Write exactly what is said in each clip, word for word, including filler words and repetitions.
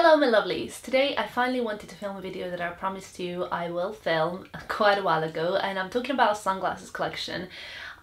Hello my lovelies! Today I finally wanted to film a video that I promised you I will film quite a while ago, and I'm talking about a sunglasses collection.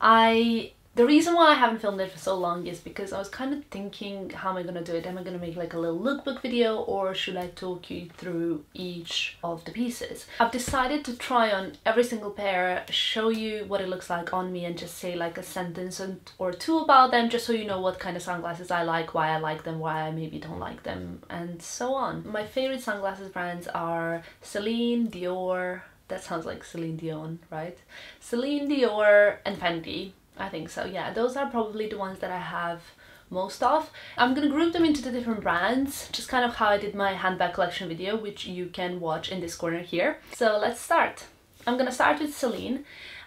I The reason why I haven't filmed it for so long is because I was kind of thinking, how am I gonna do it? Am I gonna make like a little lookbook video, or should I talk you through each of the pieces? I've decided to try on every single pair, show you what it looks like on me, and just say like a sentence or two about them, just so you know what kind of sunglasses I like, why I like them, why I maybe don't like them, and so on. My favorite sunglasses brands are Celine, Dior — that sounds like Celine Dion, right? Celine, Dior, and Fendi. I think so, yeah. Those are probably the ones that I have most of. I'm gonna group them into the different brands, just kind of how I did my handbag collection video, which you can watch in this corner here. So let's start. I'm gonna start with Celine.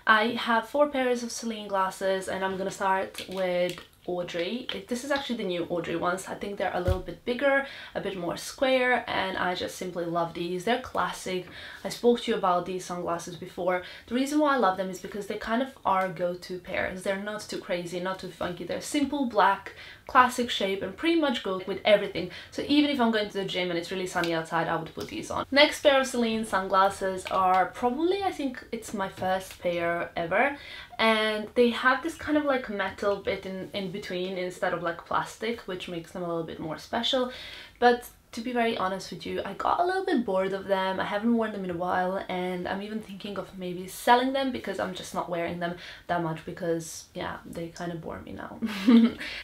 I have four pairs of Celine glasses, and I'm gonna start with Audrey. This is actually the new Audrey ones. I think they're a little bit bigger, a bit more square, and I just simply love these. They're classic. I spoke to you about these sunglasses before. The reason why I love them is because they kind of are go-to pairs. They're not too crazy, not too funky. They're simple black, classic shape, and pretty much go with everything. So even if I'm going to the gym and it's really sunny outside, I would put these on. Next pair of Celine sunglasses are probably, I think it's my first pair ever, and they have this kind of like metal bit in, in between instead of like plastic, which makes them a little bit more special. But to be very honest with you, I got a little bit bored of them. I haven't worn them in a while, and I'm even thinking of maybe selling them because I'm just not wearing them that much, because yeah, they kind of bore me now.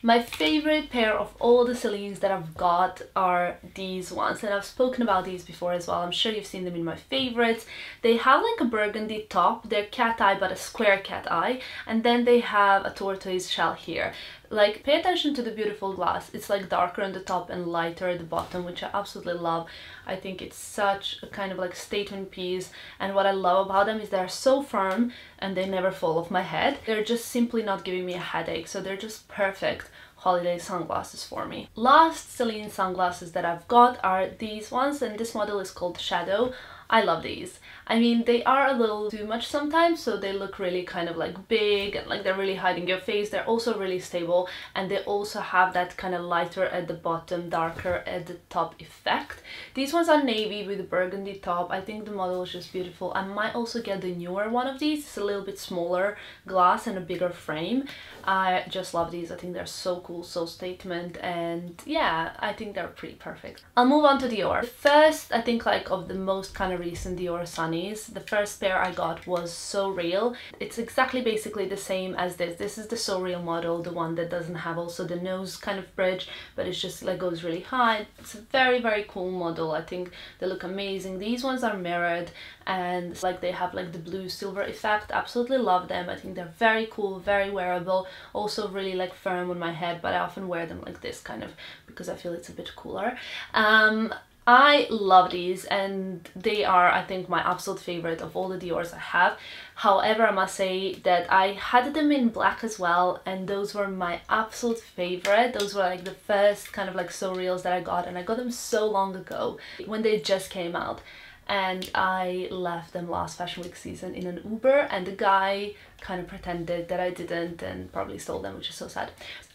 My favorite pair of all the Celines that I've got are these ones, and I've spoken about these before as well. I'm sure you've seen them in my favorites. They have like a burgundy top. They're cat eye, but a square cat eye, and then they have a tortoise shell here. Like, pay attention to the beautiful glass. It's like darker on the top and lighter at the bottom, which I absolutely love. I think it's such a kind of like statement piece, and what I love about them is they're so firm and they never fall off my head. They're just simply not giving me a headache, so they're just perfect holiday sunglasses for me. Last Celine sunglasses that I've got are these ones, and this model is called Shadow. I love these. I mean, they are a little too much sometimes, so they look really kind of like big, and like they're really hiding your face. They're also really stable, and they also have that kind of lighter at the bottom, darker at the top effect. These ones are navy with a burgundy top. I think the model is just beautiful. I might also get the newer one of these. It's a little bit smaller glass and a bigger frame. I just love these. I think they're so cool, so statement, and yeah, I think they're pretty perfect. I'll move on to Dior. First, I think like of the most kind of recent Dior sunnies, the first pair I got was So Real. It's exactly basically the same as this. This is the So Real model, the one that doesn't have also the nose kind of bridge, but it's just like goes really high. It's a very very cool model. I think they look amazing. These ones are mirrored, and like they have like the blue silver effect. Absolutely love them. I think they're very cool, very wearable, also really like firm on my head, but I often wear them like this kind of because I feel it's a bit cooler. Um, I love these, and they are, I think, my absolute favorite of all the Dior's I have. However, I must say that I had them in black as well, and those were my absolute favorite. Those were like the first kind of like So Reals that I got, and I got them so long ago when they just came out. And I left them last Fashion Week season in an Uber, and the guy kind of pretended that I didn't and probably stole them, which is so sad.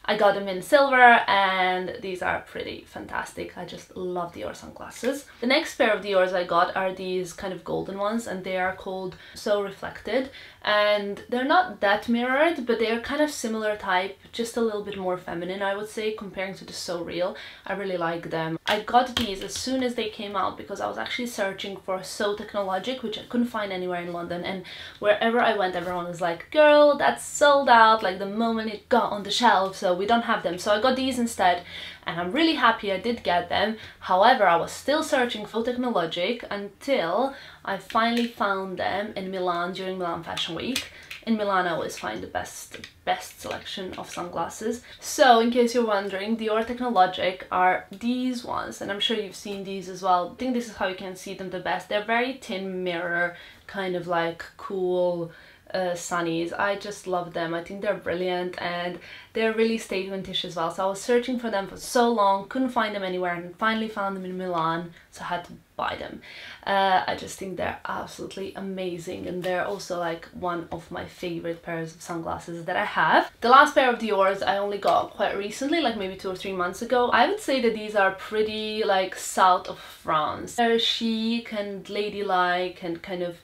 I got them in silver, and these are pretty fantastic. I just love Dior sunglasses. The next pair of Dior's I got are these kind of golden ones, and they are called So Reflected, and they're not that mirrored, but they're kind of similar type, just a little bit more feminine, I would say, comparing to the So Real. I really like them. I got these as soon as they came out because I was actually searching for So Technologic, which I couldn't find anywhere in London, and wherever I went, everyone was like, girl, that's sold out like the moment it got on the shelf, so we don't have them. So I got these instead, and I'm really happy I did get them. However, I was still searching for Technologic until I finally found them in Milan during Milan Fashion Week. In Milan, I always find the best best selection of sunglasses. So in case you're wondering, Dior Technologic are these ones, and I'm sure you've seen these as well. I think this is how you can see them the best. They're very tin mirror, kind of like cool uh, sunnies. I just love them. I think they're brilliant and they're really statementish as well. So I was searching for them for so long, couldn't find them anywhere, and finally found them in Milan, so I had to buy them. Uh, I just think they're absolutely amazing, and they're also like one of my favorite pairs of sunglasses that I have. The last pair of Dior's I only got quite recently, like maybe two or three months ago. I would say that these are pretty like south of France. They're chic and ladylike and kind of,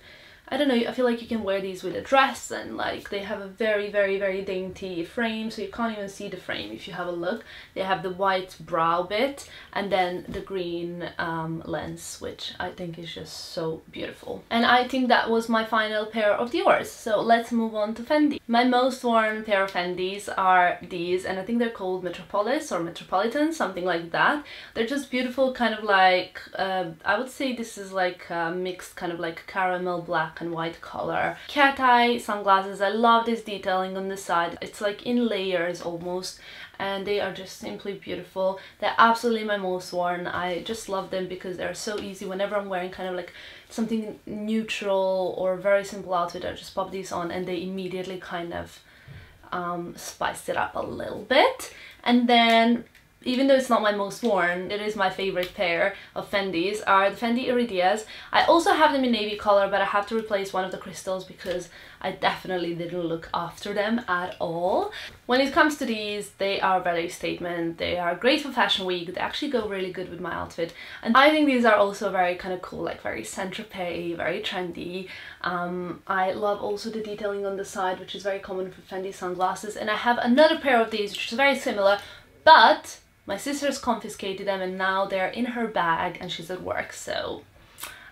I don't know, I feel like you can wear these with a dress, and like they have a very very very dainty frame, so you can't even see the frame if you have a look. They have the white brow bit and then the green um, lens, which I think is just so beautiful. And I think that was my final pair of Dior's, so let's move on to Fendi. My most worn pair of Fendi's are these, and I think they're called Metropolis or Metropolitan, something like that. They're just beautiful, kind of like, uh, I would say this is like a mixed kind of like caramel black and white color. Cat eye sunglasses. I love this detailing on the side. It's like in layers almost, and they are just simply beautiful. They're absolutely my most worn. I just love them because they're so easy. Whenever I'm wearing kind of like something neutral or very simple outfit, I just pop these on and they immediately kind of um, spice it up a little bit. And then, even though it's not my most worn, it is my favorite pair of Fendi's, are the Fendi Iridias. I also have them in navy color, but I have to replace one of the crystals because I definitely didn't look after them at all. When it comes to these, they are very statement. They are great for fashion week. They actually go really good with my outfit. And I think these are also very kind of cool, like very Saint-Tropez, very trendy. Um, I love also the detailing on the side, which is very common for Fendi sunglasses. And I have another pair of these, which is very similar, but my sister's confiscated them and now they're in her bag and she's at work, so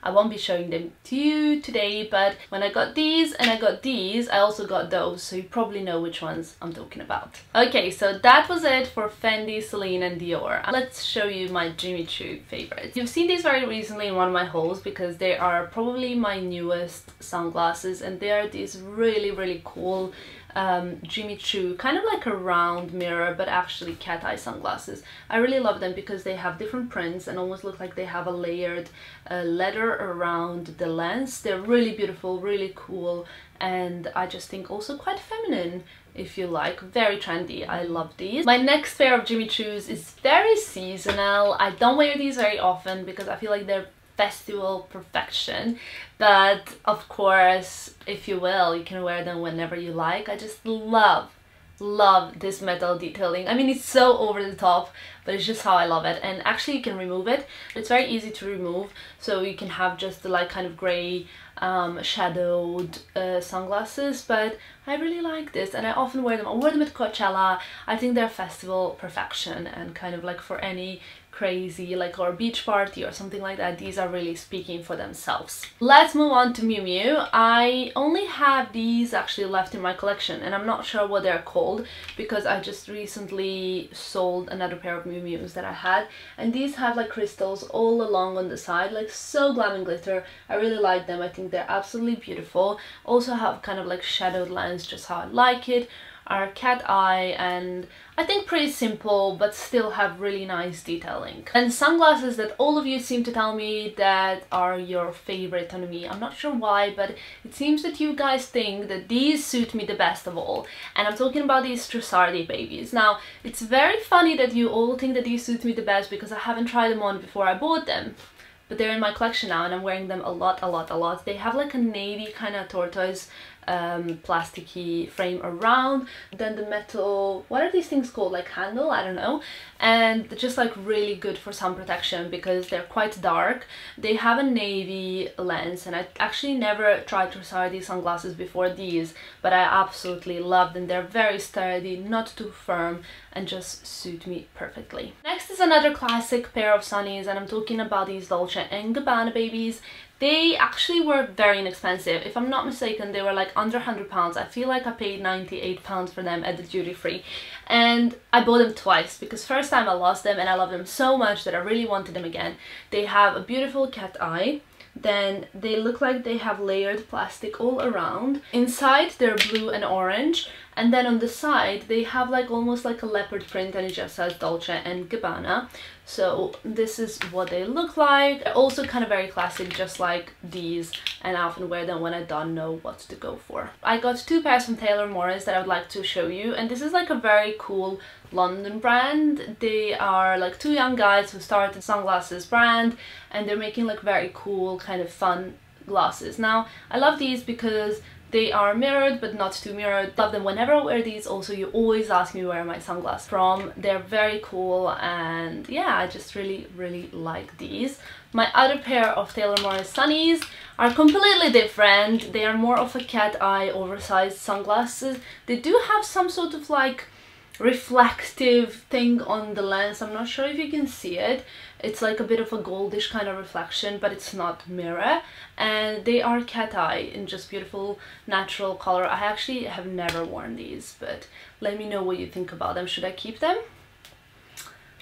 I won't be showing them to you today. But when I got these and I got these, I also got those, so you probably know which ones I'm talking about. Okay, so that was it for Fendi, Celine and Dior. Let's show you my Jimmy Choo favorites. You've seen these very recently in one of my hauls because they are probably my newest sunglasses, and they are these really really cool Um, Jimmy Choo, kind of like a round mirror, but actually cat eye sunglasses. I really love them because they have different prints and almost look like they have a layered uh, leather around the lens. They're really beautiful, really cool, and I just think also quite feminine, if you like, very trendy. I love these. My next pair of Jimmy Choo's is very seasonal. I don't wear these very often because I feel like they're festival perfection, but of course, if you will, you can wear them whenever you like. I just love love this metal detailing. I mean, it's so over the top, but it's just how I love it. And actually you can remove it. It's very easy to remove, so you can have just the like kind of gray um shadowed uh, sunglasses, but I really like this and I often wear them. I wear them at Coachella. I think they're festival perfection, and kind of like for any crazy like or beach party or something like that, these are really speaking for themselves. Let's move on to Miu Miu. I only have these actually left in my collection, and I'm not sure what they're called because I just recently sold another pair of Miu Miu's that I had, and these have like crystals all along on the side, like so glam and glitter. I really like them. I think they're absolutely beautiful. Also have kind of like shadowed lens, just how I like it. Are cat eye, and I think pretty simple but still have really nice detailing. And sunglasses that all of you seem to tell me that are your favorite on me. I'm not sure why, but it seems that you guys think that these suit me the best of all, and I'm talking about these Trussardi babies. Now, it's very funny that you all think that these suit me the best because I haven't tried them on before I bought them, but they're in my collection now and I'm wearing them a lot a lot a lot. They have like a navy kind of tortoise um plasticky frame around, then the metal, what are these things called, like handle, I don't know, and just like really good for sun protection because they're quite dark. They have a navy lens, and I actually never tried Trussardi sunglasses before these, but I absolutely love them. They're very sturdy, not too firm, and just suit me perfectly. Next is another classic pair of sunnies, and I'm talking about these Dolce and Gabbana babies. They actually were very inexpensive. If I'm not mistaken, they were like under one hundred pounds. I feel like I paid ninety-eight pounds for them at the duty free. And I bought them twice because first time I lost them and I love them so much that I really wanted them again. They have a beautiful cat eye. Then they look like they have layered plastic all around. Inside they're blue and orange, And then on the side they have like almost like a leopard print, and it just says Dolce and Gabbana. So this is what they look like. Also kind of very classic, just like these, and I often wear them when I don't know what to go for. I got two pairs from Taylor Morris that I would like to show you, and this is like a very cool London brand. They are like two young guys who started a sunglasses brand, and they're making like very cool kind of fun glasses. Now I love these because they are mirrored but not too mirrored. Love them. Whenever I wear these, also you always ask me where are my sunglasses from. They're very cool, and yeah, I just really really like these. My other pair of Taylor Morris sunnies are completely different. They are more of a cat eye oversized sunglasses. They do have some sort of like reflective thing on the lens. I'm not sure if you can see it. It's like a bit of a goldish kind of reflection, but it's not mirror, and they are cat eye in just beautiful natural color. I actually have never worn these, but let me know what you think about them. Should I keep them?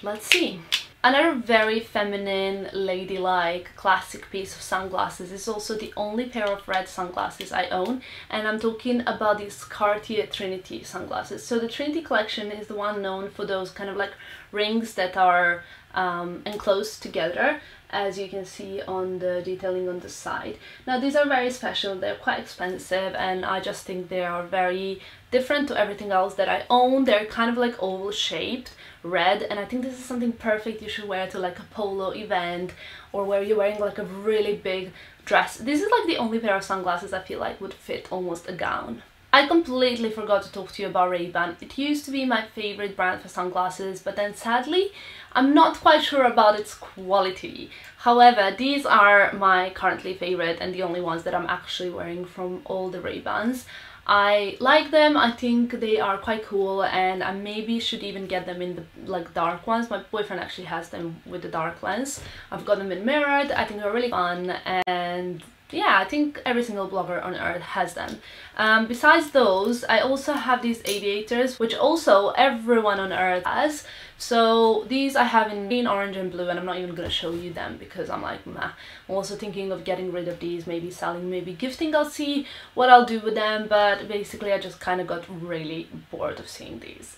Let's see. Another very feminine, ladylike, classic piece of sunglasses is also the only pair of red sunglasses I own, and I'm talking about these Cartier Trinity sunglasses. So the Trinity collection is the one known for those kind of like rings that are um, enclosed together, as you can see on the detailing on the side. Now these are very special, they're quite expensive, and I just think they are very different to everything else that I own. They're kind of like oval shaped red, and I think this is something perfect you should wear to like a polo event, or where you're wearing like a really big dress. This is like the only pair of sunglasses I feel like would fit almost a gown. I completely forgot to talk to you about Ray-Ban. It used to be my favorite brand for sunglasses, but then sadly I'm not quite sure about its quality. However, these are my currently favorite and the only ones that I'm actually wearing from all the Ray-Bans. I like them, I think they are quite cool, and I maybe should even get them in the like dark ones. My boyfriend actually has them with the dark lens. I've got them in mirrored. I think they're really fun, and yeah, I think every single blogger on earth has them. Um, besides those, I also have these aviators, which also everyone on earth has. So these I have in green, orange and blue, and I'm not even gonna show you them because I'm like, meh. I'm also thinking of getting rid of these, maybe selling, maybe gifting. I'll see what I'll do with them, but basically I just kind of got really bored of seeing these.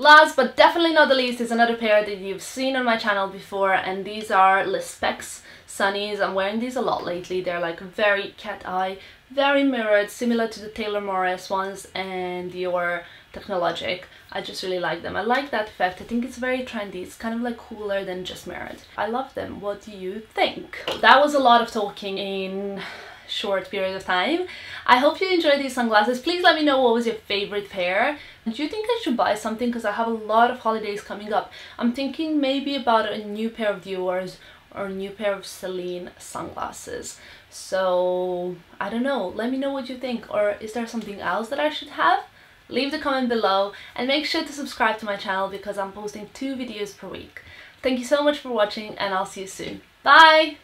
Last but definitely not the least is another pair that you've seen on my channel before, and these are Le Specs sunnies. I'm wearing these a lot lately. They're like very cat eye, very mirrored, similar to the Taylor Morris ones and Dior Technologic. I just really like them. I like that effect. I think it's very trendy. It's kind of like cooler than just mirrored. I love them. What do you think? That was a lot of talking in short period of time. I hope you enjoyed these sunglasses. Please let me know what was your favorite pair. Do you think I should buy something? Because I have a lot of holidays coming up. I'm thinking maybe about a new pair of Dior's or a new pair of Celine sunglasses. So I don't know. Let me know what you think. Or is there something else that I should have? Leave the comment below, and make sure to subscribe to my channel because I'm posting two videos per week. Thank you so much for watching, and I'll see you soon. Bye!